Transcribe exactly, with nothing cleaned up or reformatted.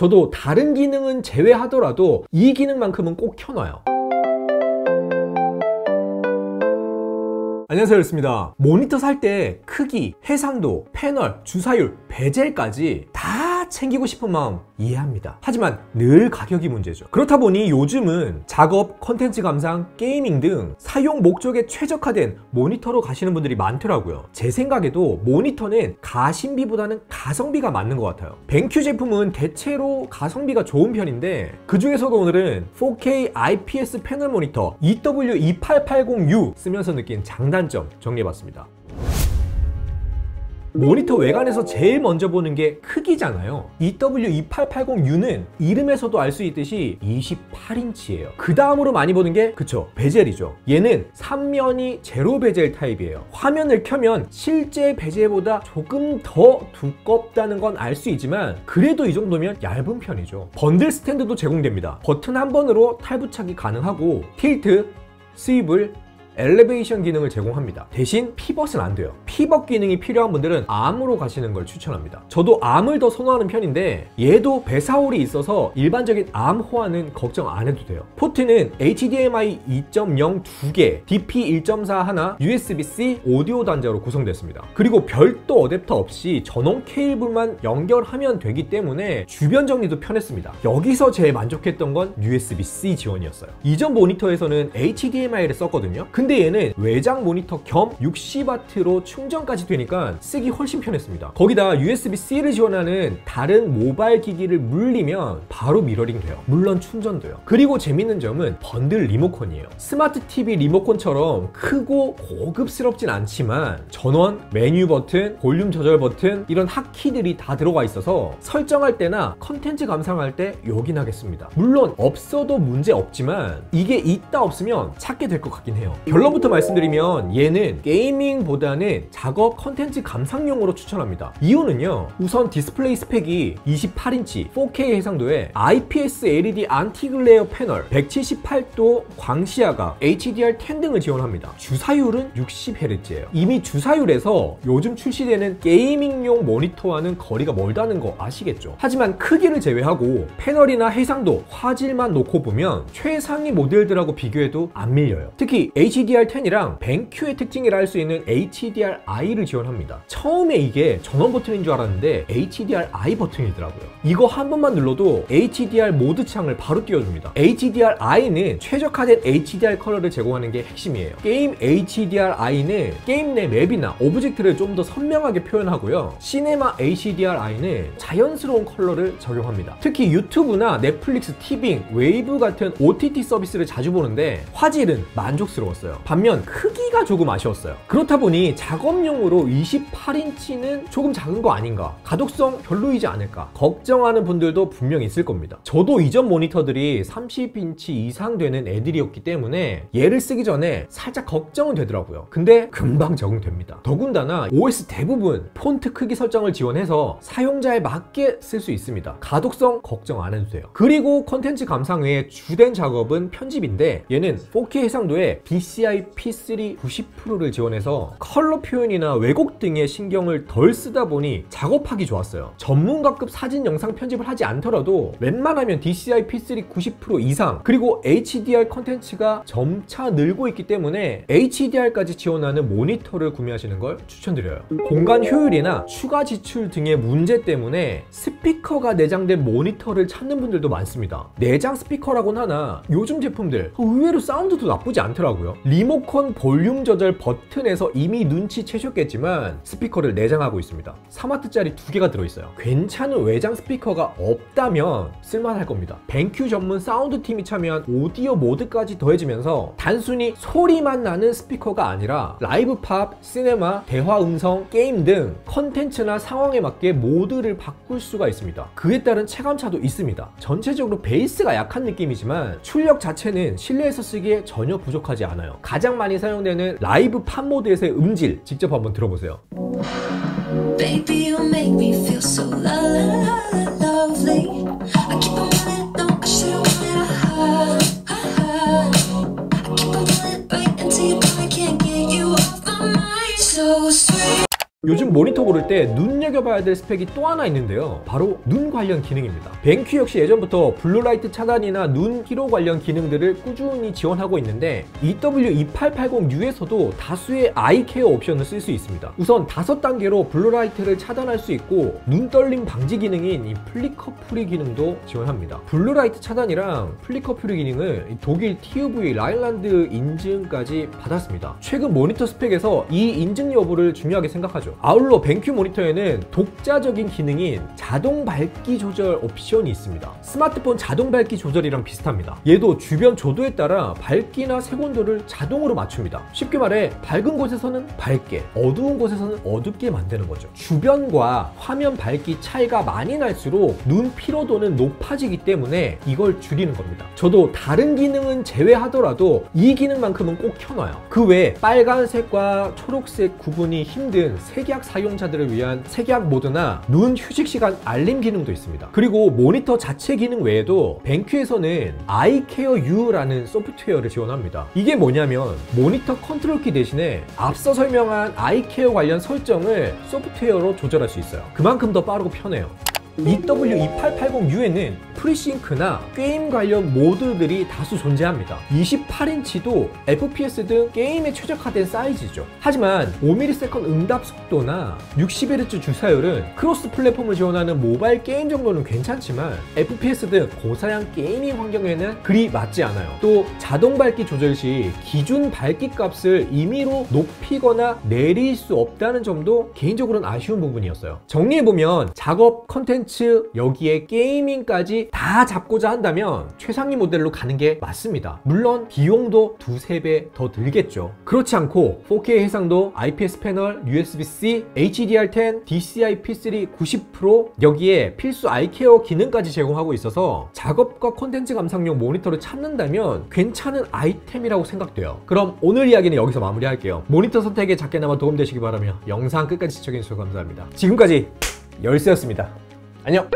저도 다른 기능은 제외하더라도 이 기능만큼은 꼭 켜놔요. 안녕하세요, 열스입니다. 모니터 살 때 크기, 해상도, 패널, 주사율, 베젤까지 다 챙기고 싶은 마음 이해합니다. 하지만 늘 가격이 문제죠. 그렇다 보니 요즘은 작업, 콘텐츠 감상, 게이밍 등 사용 목적에 최적화된 모니터로 가시는 분들이 많더라고요. 제 생각에도 모니터는 가심비보다는 가성비가 맞는 것 같아요. 벤큐 제품은 대체로 가성비가 좋은 편인데, 그 중에서도 오늘은 포케이 아이피에스 패널 모니터 이더블유 이팔팔공유 쓰면서 느낀 장단점 정리해봤습니다. 모니터 외관에서 제일 먼저 보는 게 크기잖아요. 이더블유 이팔팔공유는 이름에서도 알 수 있듯이 이십팔 인치예요. 그 다음으로 많이 보는 게 그쵸, 베젤이죠. 얘는 삼면이 제로 베젤 타입이에요. 화면을 켜면 실제 베젤보다 조금 더 두껍다는 건 알 수 있지만 그래도 이 정도면 얇은 편이죠. 번들 스탠드도 제공됩니다. 버튼 한 번으로 탈부착이 가능하고 틸트, 스위블, 엘리베이션 기능을 제공합니다. 대신 피벗은 안 돼요. 피벗 기능이 필요한 분들은 암으로 가시는 걸 추천합니다. 저도 암을 더 선호하는 편인데 얘도 배사홀이 있어서 일반적인 암 호환은 걱정 안 해도 돼요. 포트는 에이치디엠아이 이 점 영 두 개, 디피 일 점 사 하나, 유에스비 씨 오디오 단자로 구성됐습니다. 그리고 별도 어댑터 없이 전원 케이블만 연결하면 되기 때문에 주변 정리도 편했습니다. 여기서 제일 만족했던 건 유에스비 씨 지원이었어요. 이전 모니터에서는 에이치디엠아이를 썼거든요. 근데 얘는 외장 모니터 겸 육십 와트로 충전까지 되니까 쓰기 훨씬 편했습니다. 거기다 유에스비 씨를 지원하는 다른 모바일 기기를 물리면 바로 미러링 돼요. 물론 충전돼요. 그리고 재밌는 점은 번들 리모컨이에요. 스마트 티비 리모컨처럼 크고 고급스럽진 않지만 전원, 메뉴 버튼, 볼륨 조절 버튼 이런 핫키들이 다 들어가 있어서 설정할 때나 컨텐츠 감상할 때 요긴하겠습니다. 물론 없어도 문제 없지만 이게 있다 없으면 찾게 될 것 같긴 해요. 결론부터 말씀드리면 얘는 게이밍보다는 작업 컨텐츠 감상용으로 추천합니다. 이유는요, 우선 디스플레이 스펙이 이십팔 인치 포케이 해상도에 아이피에스 엘이디 안티글레어 패널, 백칠십팔 도 광시야각, 에이치디알 텐 등을 지원합니다. 주사율은 육십 헤르츠예요 이미 주사율에서 요즘 출시되는 게이밍용 모니터와는 거리가 멀다는 거 아시겠죠? 하지만 크기를 제외하고 패널이나 해상도, 화질만 놓고 보면 최상위 모델들하고 비교해도 안 밀려요. 특히 에이치디알 텐이랑 벤큐의 특징이라 할 수 있는 에이치디알아이를 지원합니다. 처음에 이게 전원 버튼인 줄 알았는데 에이치디알아이 버튼이더라고요. 이거 한 번만 눌러도 에이치디알 모드 창을 바로 띄워줍니다. 에이치디알아이는 최적화된 에이치디알 컬러를 제공하는 게 핵심이에요. 게임 에이치디알아이는 게임 내 맵이나 오브젝트를 좀 더 선명하게 표현하고요. 시네마 에이치디알아이는 자연스러운 컬러를 적용합니다. 특히 유튜브나 넷플릭스, 티빙, 웨이브 같은 오티티 서비스를 자주 보는데 화질은 만족스러웠어요. 반면 크기가 조금 아쉬웠어요. 그렇다 보니 작업용으로 이십팔 인치는 조금 작은 거 아닌가, 가독성 별로이지 않을까 걱정하는 분들도 분명 있을 겁니다. 저도 이전 모니터들이 삼십 인치 이상 되는 애들이었기 때문에 얘를 쓰기 전에 살짝 걱정은 되더라고요. 근데 금방 적응됩니다. 더군다나 오에스 대부분 폰트 크기 설정을 지원해서 사용자에 맞게 쓸 수 있습니다. 가독성 걱정 안 해도 돼요. 그리고 컨텐츠 감상 외에 주된 작업은 편집인데 얘는 포케이 해상도에 디씨아이 피 쓰리 구십 퍼센트를 지원해서 컬러 표현이나 왜곡 등의 신경을 덜 쓰다 보니 작업하기 좋았어요. 전문가급 사진 영상 편집을 하지 않더라도 웬만하면 디씨아이 피 쓰리 구십 퍼센트 이상, 그리고 에이치디알 컨텐츠가 점차 늘고 있기 때문에 에이치디알까지 지원하는 모니터를 구매하시는 걸 추천드려요. 공간 효율이나 추가 지출 등의 문제 때문에 스피커가 내장된 모니터를 찾는 분들도 많습니다. 내장 스피커라곤 하나 요즘 제품들 의외로 사운드도 나쁘지 않더라고요. 리모컨 볼륨 조절 버튼에서 이미 눈치채셨겠지만 스피커를 내장하고 있습니다. 삼 와트짜리 두 개가 들어있어요. 괜찮은 외장 스피커가 없다면 쓸만할 겁니다. 벤큐 전문 사운드팀이 참여한 오디오 모드까지 더해지면서 단순히 소리만 나는 스피커가 아니라 라이브 팝, 시네마, 대화 음성, 게임 등 컨텐츠나 상황에 맞게 모드를 바꿀 수가 있습니다. 그에 따른 체감차도 있습니다. 전체적으로 베이스가 약한 느낌이지만 출력 자체는 실내에서 쓰기에 전혀 부족하지 않아요. 가장 많이 사용되는 라이브 팝 모드에서의 음질 직접 한번 들어보세요. Baby, you make me feel so lovely. I keep on running, no, I shouldn't run it. I keep on running, wait until you come, I can't get you off my mind. So sweet. 요즘 모니터 고를 때 눈여겨봐야 될 스펙이 또 하나 있는데요, 바로 눈 관련 기능입니다. 벤큐 역시 예전부터 블루라이트 차단이나 눈 피로 관련 기능들을 꾸준히 지원하고 있는데 이더블유이팔팔공유에서도 다수의 아이케어 옵션을 쓸 수 있습니다. 우선 다섯 단계로 블루라이트를 차단할 수 있고 눈떨림 방지 기능인 이 플리커 프리 기능도 지원합니다. 블루라이트 차단이랑 플리커 프리 기능을 독일 티유브이 라인란드 인증까지 받았습니다. 최근 모니터 스펙에서 이 인증 여부를 중요하게 생각하죠. 아울러 벤큐 모니터에는 독자적인 기능인 자동 밝기 조절 옵션이 있습니다. 스마트폰 자동 밝기 조절이랑 비슷합니다. 얘도 주변 조도에 따라 밝기나 색온도를 자동으로 맞춥니다. 쉽게 말해 밝은 곳에서는 밝게, 어두운 곳에서는 어둡게 만드는 거죠. 주변과 화면 밝기 차이가 많이 날수록 눈 피로도는 높아지기 때문에 이걸 줄이는 겁니다. 저도 다른 기능은 제외하더라도 이 기능만큼은 꼭 켜놔요. 그 외에 빨간색과 초록색 구분이 힘든 색약 사용자들을 위한 색약 모드나 눈 휴식 시간 알림 기능도 있습니다. 그리고 모니터 자체 기능 외에도 벤큐에서는 아이케어 U라는 소프트웨어를 지원합니다. 이게 뭐냐면 모니터 컨트롤키 대신에 앞서 설명한 아이케어 관련 설정을 소프트웨어로 조절할 수 있어요. 그만큼 더 빠르고 편해요. 이더블유이팔팔공유에는 프리싱크나 게임 관련 모드들이 다수 존재합니다. 이십팔 인치도 에프피에스 등 게임에 최적화된 사이즈죠. 하지만 오 밀리세컨드 응답 속도나 육십 헤르츠 주사율은 크로스 플랫폼을 지원하는 모바일 게임 정도는 괜찮지만 에프피에스 등 고사양 게이밍 환경에는 그리 맞지 않아요. 또 자동 밝기 조절 시 기준 밝기 값을 임의로 높이거나 내릴 수 없다는 점도 개인적으로는 아쉬운 부분이었어요. 정리해보면 작업, 컨텐츠, 여기에 게이밍까지 다 잡고자 한다면 최상위 모델로 가는 게 맞습니다. 물론 비용도 두세 배 더 들겠죠. 그렇지 않고 포케이 해상도, 아이피에스 패널, 유에스비-C, 에이치디알 텐, 디시아이 피 쓰리 구십 퍼센트, 여기에 필수 아이케어 기능까지 제공하고 있어서 작업과 콘텐츠 감상용 모니터를 찾는다면 괜찮은 아이템이라고 생각돼요. 그럼 오늘 이야기는 여기서 마무리할게요. 모니터 선택에 작게나마 도움되시기 바라며 영상 끝까지 시청해주셔서 감사합니다. 지금까지 열쇠였습니다. 안녕!